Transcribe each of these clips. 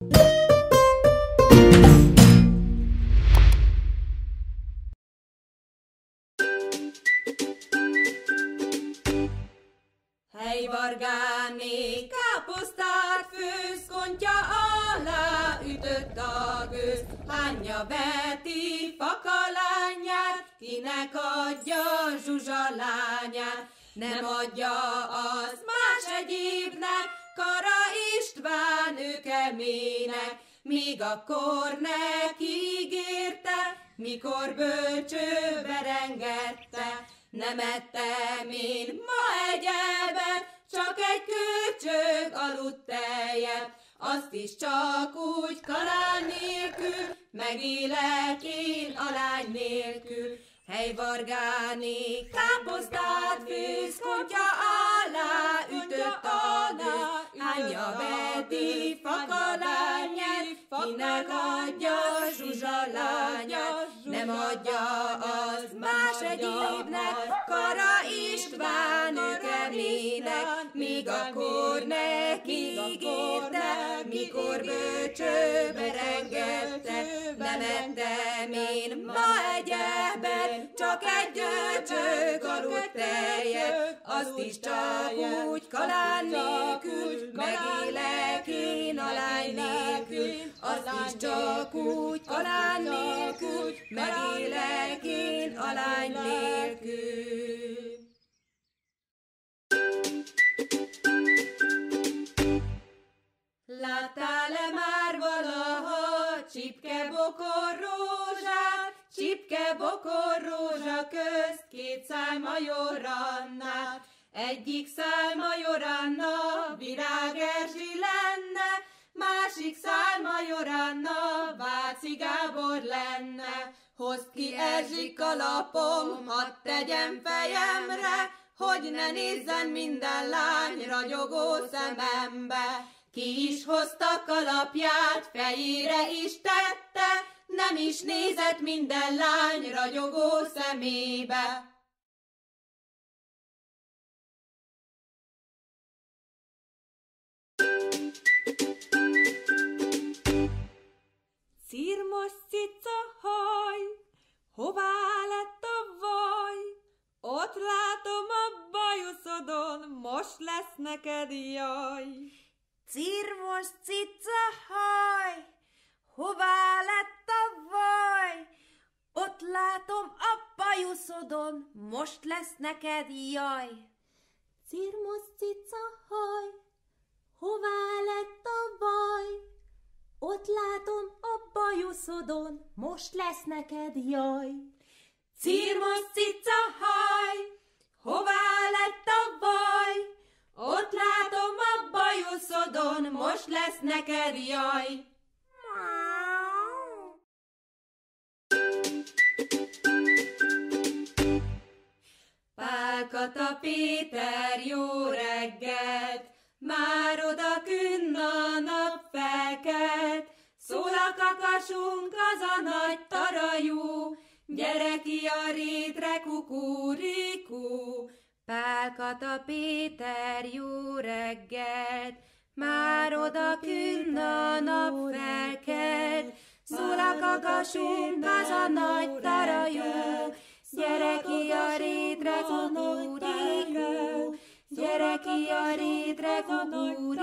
Hely Vargáné káposztát főz, kontya alá ütött a gőz. Hányja Beti fakalányát, kinek adja Zsuzsa lányát. Nem adja az más egyébnek, Kara István ő keménynek. Míg akkor neki ígérte, mikor bölcsőbe rengette. Nem ettem én ma egy elbet, csak egy kölcsög aludt eljebb. Azt is csak úgy kalán nélkül, megélek én a lány nélkül. Hely Vargáné káposztát főz, kontya alá ütött a gőz. Hányja Beti fakalányát, kinek adja Zsuzsa lányát. Nem adja az más egyébnek, Kara István ő keménynek. Még akkor neki ígérte, mikor bölcsőbe rengette. Nem ettem én ma egy ebet, csak egy gyöcsög aludt tejet. Azt is csak úgy kalán nélkül, megélek én a lány nélkül. Azt is csak úgy kalán nélkül, megélek én a lány nélkül. Láttál-e már valaha csipkebokor rózsát, csipkebokor rózsa közt két szál majorannát? Egyik szál majoranna Virág Erzsi lenne, másik szál majoranna Váci Gábor lenne. Hozd ki Erzsika lapom, hadd tegyem fejemre, hogy ne nézzen minden lány ragyogó szemembe. Ki is hozta kalapját, fejére is tette, nem is nézett minden lány ragyogó szemébe. Cirmos cica haj, hová lett a vaj? Ott látom a bajuszodon, most lesz neked jaj. Cirmos cica haj, hová lett a vaj? Ott látom a bajuszodon, most lesz neked jaj. Cirmos cica haj, hová lett a vaj? Ott látom a bajuszodon, most lesz neked jaj. Cirmos cica haj, hová lett a vaj? Ott látom a bajuszodon, most lesz neked jaj. Pálkata Péter, jó reggelt, már odakünn a nap fekelt. Szól a kakasunk, az a nagy tarajú, gyere ki a rétre, kukurikú. Pálkata Péter, jó reggelt, már odakünn a nap felkelt. Szól a kakasunk, az a nagy tarajú, gyere ki a rétre, kukurikú. Gyere ki a rétre, kukurikú.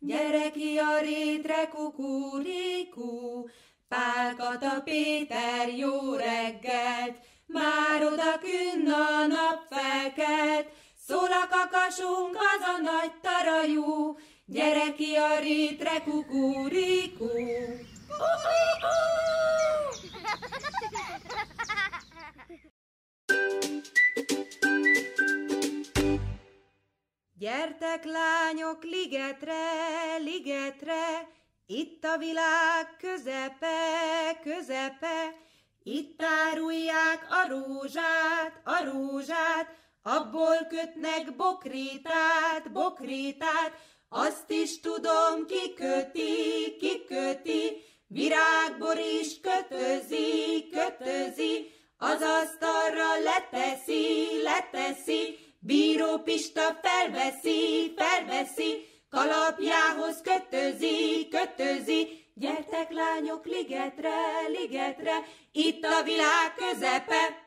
Gyere ki a rétre, kukurikú. Pálkata Péter, jó reggelt, már odakünn a nap felkelt. Szól a kakasunk, az a nagy tarajú, gyere ki a rétre, kukurikú. Gyertek lányok ligetre, ligetre, itt a világ közepe, közepe. Itt árulják a rózsát, a rózsát, abból kötnek bokrétát, bokrétát. Azt is tudom, kiköti, kiköti, virágból is kötözi, kötözi, az asztalra leteszi, leteszi, Bíró Pista felveszi, felveszi, kalapjához kötözi, kötözi. kötőzi. Gyertek lányok ligetre, ligetre, itt a világ közepe.